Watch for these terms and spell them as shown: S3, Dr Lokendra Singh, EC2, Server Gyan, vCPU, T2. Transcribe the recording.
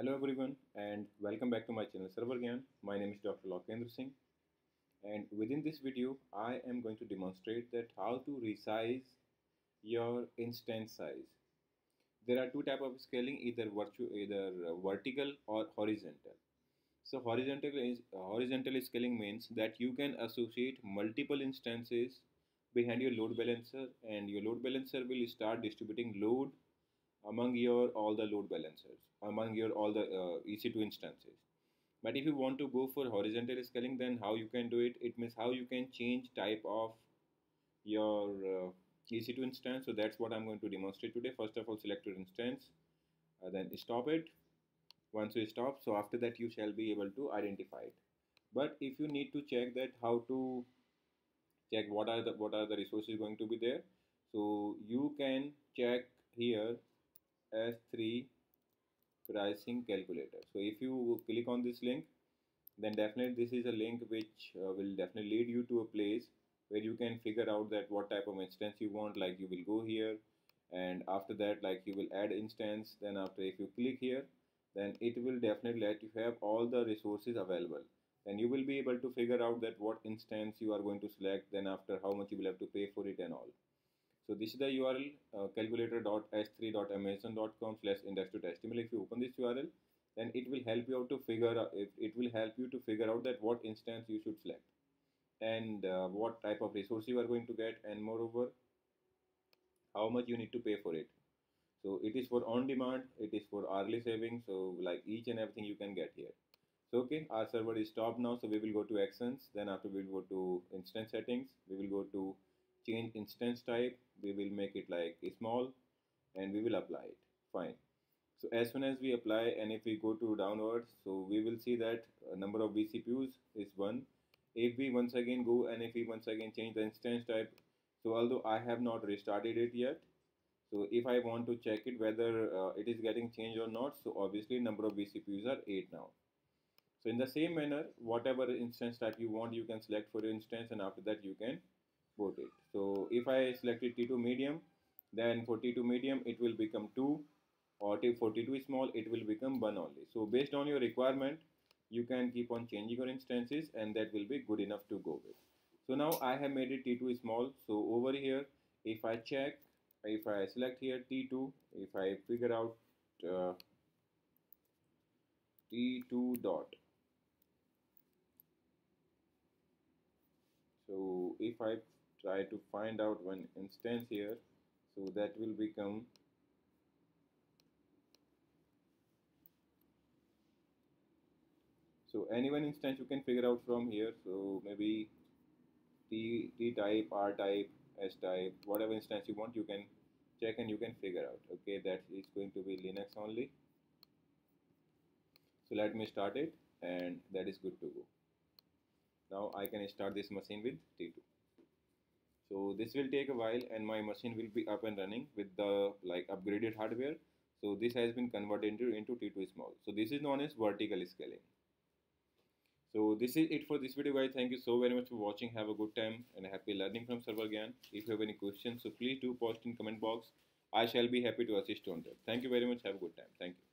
Hello everyone and welcome back to my channel Server Gyan. My name is Dr. Lokendra Singh, and within this video I am going to demonstrate that how to resize your instance size. There are two types of scaling, either vertical or horizontal. So horizontal scaling means that you can associate multiple instances behind your load balancer, and your load balancer will start distributing load among your all the EC2 instances. But if you want to go for horizontal scaling, then how you can do it? It means how you can change type of your EC2 instance. So that's what I'm going to demonstrate today. First of all, select your instance, then stop it. Once you stop, so after that you shall be able to identify it. But if you need to check that, how to check what are the resources going to be there, so you can check here S3 pricing calculator. So if you click on this link, then definitely this is a link which will definitely lead you to a place where you can figure out that what type of instance you want. Like you will go here, and after that, like you will add instance. Then after, if you click here, then it will definitely let you have all the resources available. Then you will be able to figure out that what instance you are going to select, then after how much you will have to pay for it and all. So this is the URL, calculator.s3.amazon.com/index2html. If you open this URL, then it will help you out to figure out, that what instance you should select, and what type of resource you are going to get, and moreover, how much you need to pay for it. So it is for on demand, it is for hourly saving. So like each and everything you can get here. So okay, our server is stopped now. So we will go to actions. Then after we will go to instance settings. We will go to change instance type. We will make it like small, and we will apply it. Fine. So as soon as we apply, and if we go to downwards, so we will see that number of vCPUs is 1. If we once again go, and if we once again change the instance type, so although I have not restarted it yet, so if I want to check it whether it is getting changed or not, so obviously number of vCPUs are 8 now. So in the same manner, whatever instance type you want, you can select for your instance, and after that you can vote it. So if I selected T2 medium, then for T2 medium it will become 2, or for T2 small it will become 1 only. So based on your requirement, you can keep on changing your instances, and that will be good enough to go with. So now I have made it T2 small. So over here, if I check, if I select here T2, if I figure out T2 dot. So if I try to find out one instance here, so that will become so any one instance you can figure out from here. So maybe T type, R type, S type, whatever instance you want, you can check and you can figure out. Okay, that is going to be Linux only. So let me start it, and that is good to go. Now I can start this machine with T2. So this will take a while, and my machine will be up and running with the like upgraded hardware. So this has been converted into T2 small. So this is known as vertical scaling. So this is it for this video, guys. Thank you so very much for watching. Have a good time and happy learning from Server Gyan. If you have any questions, so please do post in comment box. I shall be happy to assist you on that. Thank you very much. Have a good time. Thank you.